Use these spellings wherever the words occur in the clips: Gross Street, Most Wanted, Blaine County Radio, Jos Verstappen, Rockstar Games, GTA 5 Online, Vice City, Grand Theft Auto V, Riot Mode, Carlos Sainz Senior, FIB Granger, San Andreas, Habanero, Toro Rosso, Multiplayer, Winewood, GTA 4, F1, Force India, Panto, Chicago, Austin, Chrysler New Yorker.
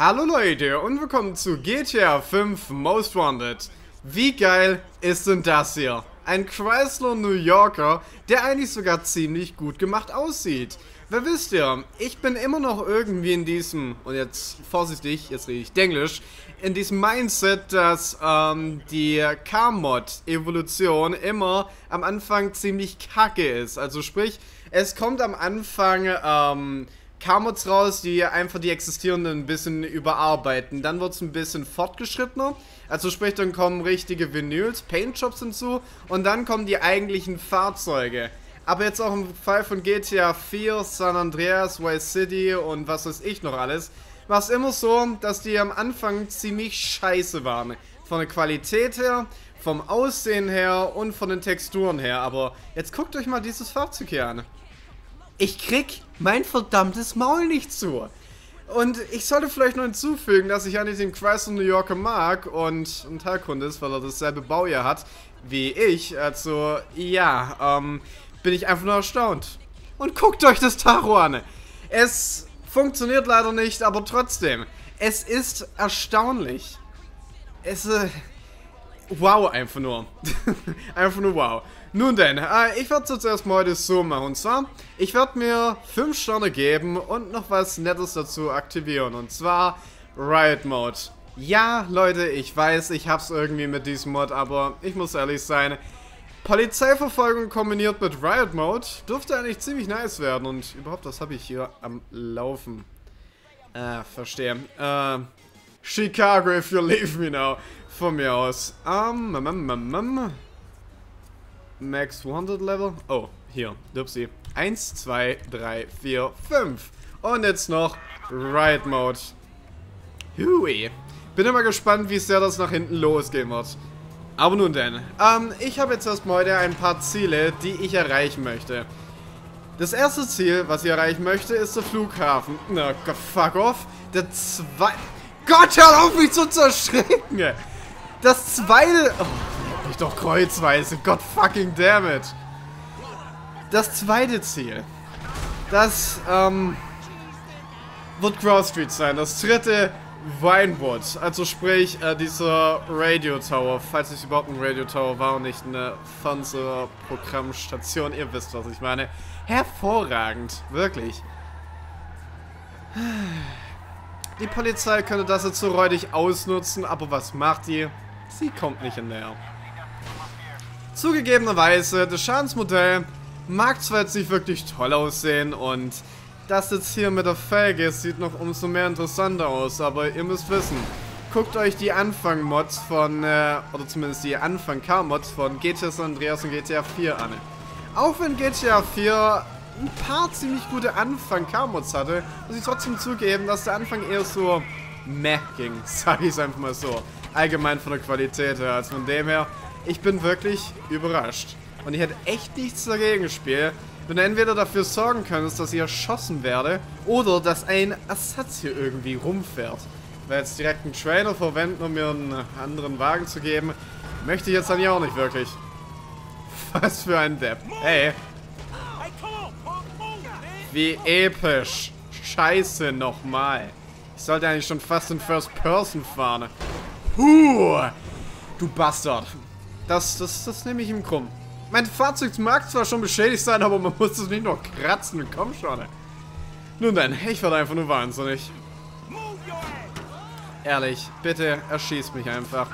Hallo Leute und willkommen zu GTA 5 Most Wanted. Wie geil ist denn das hier? Ein Chrysler New Yorker, der eigentlich sogar ziemlich gut gemacht aussieht. Wer wisst ihr, ich bin immer noch irgendwie in diesem, und jetzt vorsichtig, jetzt rede ich Denglisch, in diesem Mindset, dass die Car-Mod-Evolution immer am Anfang ziemlich kacke ist. Also sprich, es kommt am Anfang Car-Mods raus, die einfach die existierenden ein bisschen überarbeiten. Dann wird es ein bisschen fortgeschrittener. Also sprich, dann kommen richtige Vinyls, Paintjobs hinzu und dann kommen die eigentlichen Fahrzeuge. Aber jetzt auch im Fall von GTA 4, San Andreas, Vice City und was weiß ich noch alles, war es immer so, dass die am Anfang ziemlich scheiße waren. Von der Qualität her, vom Aussehen her und von den Texturen her. Aber jetzt guckt euch mal dieses Fahrzeug hier an. Ich krieg mein verdammtes Maul nicht zu. Und ich sollte vielleicht noch hinzufügen, dass ich eigentlich den Chrysler New Yorker mag und ein Teilkunde ist, weil er dasselbe Baujahr hat wie ich. Also, ja, bin ich einfach nur erstaunt. Und guckt euch das Tacho an. Es funktioniert leider nicht, aber trotzdem. Es ist erstaunlich. Es wow, einfach nur. Einfach nur wow. Nun denn, ich werde es jetzt erstmal heute so machen. Und zwar, ich werde mir 5 Sterne geben und noch was Nettes dazu aktivieren. Und zwar Riot Mode. Ja, Leute, ich weiß, ich hab's irgendwie mit diesem Mod, aber ich muss ehrlich sein. Polizeiverfolgung kombiniert mit Riot Mode dürfte eigentlich ziemlich nice werden. Und überhaupt, was habe ich hier am Laufen? Verstehe. Chicago, if you leave me now. Von mir aus. Max 100 Level. Oh, hier. Dupsi. 1, 2, 3, 4, 5. Und jetzt noch Riot Mode. Hui. Bin immer gespannt, wie sehr das nach hinten losgehen wird. Aber nun denn. Ich habe jetzt erstmal heute ein paar Ziele, die ich erreichen möchte. Das erste Ziel, was ich erreichen möchte, ist der Flughafen. Na, fuck off. Der zweite... Gott, hör auf, mich zu zerschrecken! Das zweite... Oh. Ich doch kreuzweise, God fucking damn it. Das zweite Ziel, das wird Gross Street sein. Das dritte Winewood, also sprich dieser Radio Tower, falls es überhaupt ein Radio Tower war und nicht eine Fernsehprogrammstation. Ihr wisst, was ich meine. Hervorragend, wirklich. Die Polizei könnte das jetzt so räudig ausnutzen, aber was macht die? Sie kommt nicht in näher. Zugegebenerweise, das Schadensmodell mag zwar jetzt nicht wirklich toll aussehen und das jetzt hier mit der Felge ist, sieht noch umso mehr interessanter aus, aber ihr müsst wissen, guckt euch die Anfang-Mods von, oder zumindest die Anfang-Car-Mods von GTA San Andreas und GTA 4 an. Auch wenn GTA 4 ein paar ziemlich gute Anfang-Car-Mods hatte, muss ich trotzdem zugeben, dass der Anfang eher so meh ging, sag ich es einfach mal so. Allgemein von der Qualität her, also von dem her. Ich bin wirklich überrascht. Und ich hätte echt nichts dagegen gespielt, wenn du entweder dafür sorgen könntest, dass ich erschossen werde, oder dass ein Ersatz hier irgendwie rumfährt. Weil jetzt direkt einen Trailer verwenden, um mir einen anderen Wagen zu geben, möchte ich jetzt dann ja auch nicht wirklich. Was für ein Depp. Hey. Wie episch. Scheiße nochmal. Ich sollte eigentlich schon fast in First Person fahren. Huh. Du Bastard. Das nehme ich ihm krumm. Mein Fahrzeug mag zwar schon beschädigt sein, aber man muss es nicht noch kratzen. Komm schon. Nun denn, ich werde einfach nur wahnsinnig. Ehrlich, bitte erschieß mich einfach.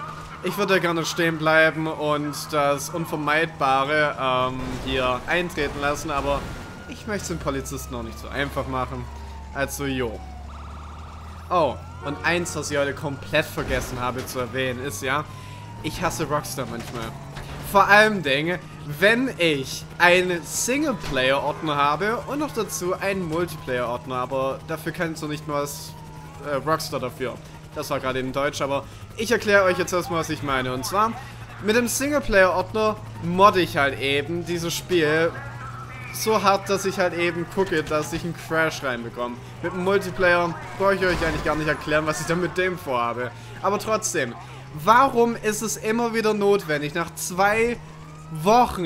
Ich würde gerne stehen bleiben und das Unvermeidbare hier eintreten lassen, aber ich möchte es den Polizisten auch nicht so einfach machen. Also, jo. Oh, und eins, was ich heute komplett vergessen habe zu erwähnen, ist ja... Ich hasse Rockstar manchmal. Vor allem Dinge, wenn ich einen Singleplayer-Ordner habe und noch dazu einen Multiplayer-Ordner, aber dafür kannst du nicht mal was Rockstar dafür. Das war gerade in Deutsch, aber ich erkläre euch jetzt erstmal, was ich meine. Und zwar, mit dem Singleplayer-Ordner modde ich halt eben dieses Spiel so hart, dass ich halt eben gucke, dass ich einen Crash reinbekomme. Mit dem Multiplayer brauche ich euch eigentlich gar nicht erklären, was ich da mit dem vorhabe. Aber trotzdem... Warum ist es immer wieder notwendig, nach 2 Wochen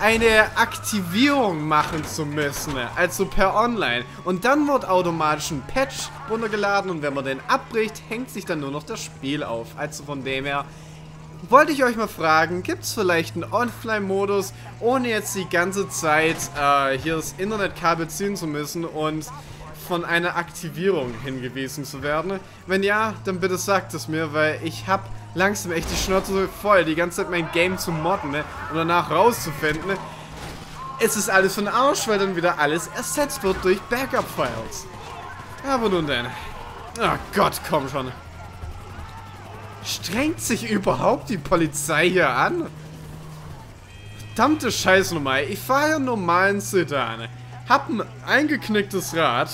eine Aktivierung machen zu müssen, also per Online. Und dann wird automatisch ein Patch runtergeladen und wenn man den abbricht, hängt sich dann nur noch das Spiel auf. Also von dem her wollte ich euch mal fragen, gibt es vielleicht einen Offline-Modus, ohne jetzt die ganze Zeit hier das Internetkabel ziehen zu müssen und von einer Aktivierung hingewiesen zu werden? Wenn ja, dann bitte sagt es mir, weil ich habe langsam echt die Schnauze voll, die ganze Zeit mein Game zu modden, ne? Und danach rauszufinden, ne? Es ist alles für den Arsch, weil dann wieder alles ersetzt wird durch Backup-Files. Aber nun denn. Oh Gott, komm schon. Strengt sich überhaupt die Polizei hier an? Verdammte Scheiße nochmal. Ich fahre hier einen normalen Sedan. Hab ein eingeknicktes Rad.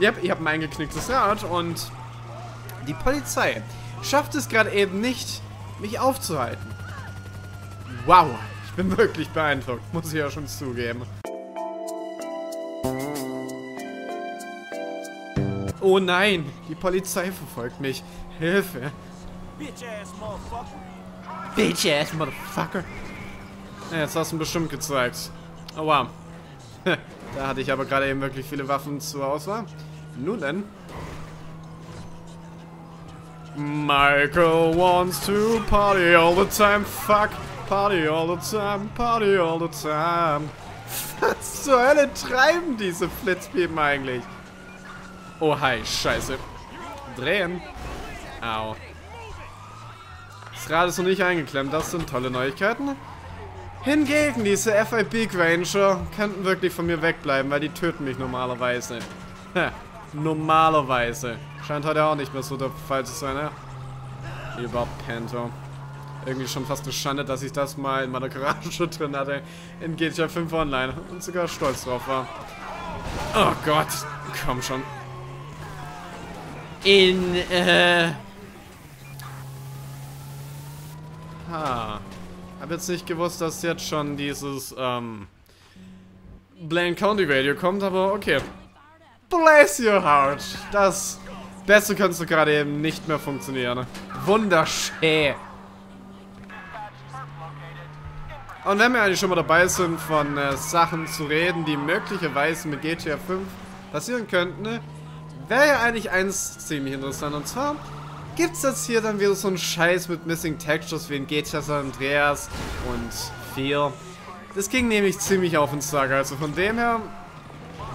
Yep, ich hab ein eingeknicktes Rad und die Polizei schafft es gerade eben nicht, mich aufzuhalten. Wow, ich bin wirklich beeindruckt, muss ich ja schon zugeben. Oh nein, die Polizei verfolgt mich. Hilfe. Bitch ass motherfucker. Ja, jetzt hast du ihn bestimmt gezeigt. Oh wow. Da hatte ich aber gerade eben wirklich viele Waffen zur Auswahl. Nun denn. Michael wants to party all the time, fuck. Party all the time, party all the time. Was zur Hölle treiben diese Flitzpiepen eigentlich? Oh, hi, scheiße. Drehen. Au. Das Rad ist noch nicht eingeklemmt, das sind tolle Neuigkeiten. Hingegen, diese FIB Granger könnten wirklich von mir wegbleiben, weil die töten mich normalerweise. Ha, normalerweise. Scheint heute auch nicht mehr so der Fall zu sein, ne? Überhaupt Panto. Irgendwie schon fast eine Schande, dass ich das mal in meiner Garage drin hatte in GTA 5 Online und sogar stolz drauf war. Oh Gott, komm schon. Hab jetzt nicht gewusst, dass jetzt schon dieses, Blaine County Radio kommt, aber okay. Bless your heart. Das Beste kannst du gerade eben nicht mehr funktionieren. Wunderschön. Und wenn wir eigentlich schon mal dabei sind, von Sachen zu reden, die möglicherweise mit GTA 5 passieren könnten, ne? Wäre ja eigentlich eins ziemlich interessant, und zwar gibt's jetzt hier dann wieder so einen Scheiß mit Missing Textures wie in GTA San Andreas und 4. Das ging nämlich ziemlich auf den Sack, also von dem her,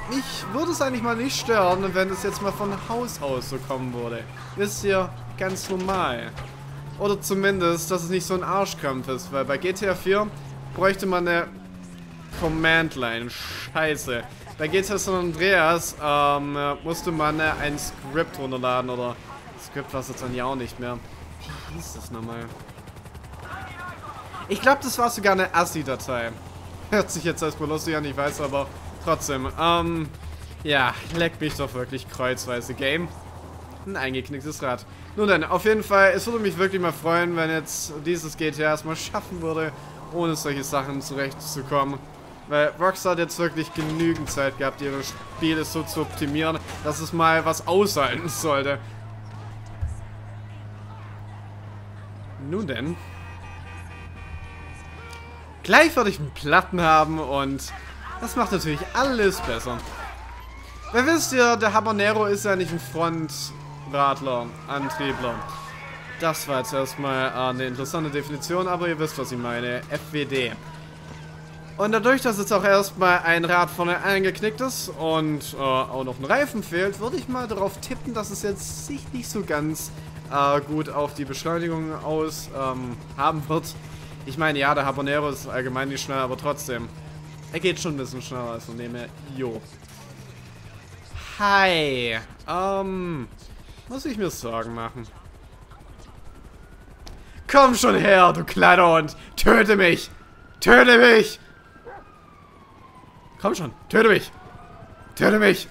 ich würde es eigentlich mal nicht stören, wenn es jetzt mal von Haus aus so kommen würde. Ist ja ganz normal. Oder zumindest, dass es nicht so ein Arschkrampf ist, weil bei GTA 4 bräuchte man eine Command-Line. Scheiße. Bei GTA San Andreas musste man ein Skript runterladen oder Skript war es jetzt dann ja auch nicht mehr. Wie hieß das nochmal? Ich glaube, das war sogar eine ASCII-Datei. Hört sich jetzt erstmal lustig an, ich weiß, aber trotzdem. Ja, leck mich doch wirklich kreuzweise, Game. Ein eingeknicktes Rad. Nun dann, auf jeden Fall, es würde mich wirklich mal freuen, wenn jetzt dieses GTA erstmal schaffen würde, ohne solche Sachen zurechtzukommen. Weil Rockstar hat jetzt wirklich genügend Zeit gehabt, ihre Spiele so zu optimieren, dass es mal was aushalten sollte. Nun denn. Gleich werde ich einen Platten haben und das macht natürlich alles besser. Wer wisst ihr, der Habanero ist ja nicht ein Frontradler, Antriebler. Das war jetzt erstmal eine interessante Definition, aber ihr wisst, was ich meine. FWD. Und dadurch, dass jetzt auch erstmal ein Rad vorne eingeknickt ist und auch noch ein Reifen fehlt, würde ich mal darauf tippen, dass es jetzt sich nicht so ganz gut auf die Beschleunigung aus haben wird. Ich meine, ja, der Habanero ist allgemein nicht schnell, aber trotzdem. Er geht schon ein bisschen schneller, also nehme jo. Hi. Muss ich mir Sorgen machen? Komm schon her, du kleiner Hund. Töte mich. Töte mich. Komm schon, töte mich! Töte mich!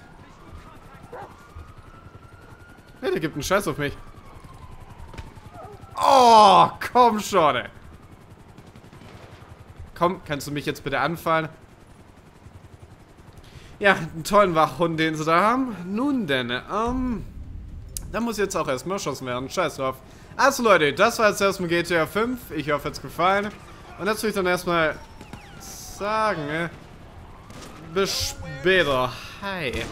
Ja, der gibt einen Scheiß auf mich. Oh, komm schon! Ey. Komm, kannst du mich jetzt bitte anfallen? Ja, einen tollen Wachhund, den sie da haben. Nun denn, da muss jetzt auch erstmal erschossen werden. Scheiß drauf. Also Leute, das war jetzt erstmal GTA 5. Ich hoffe, es hat gefallen. Und jetzt will ich dann erstmal sagen, bis später. Hi.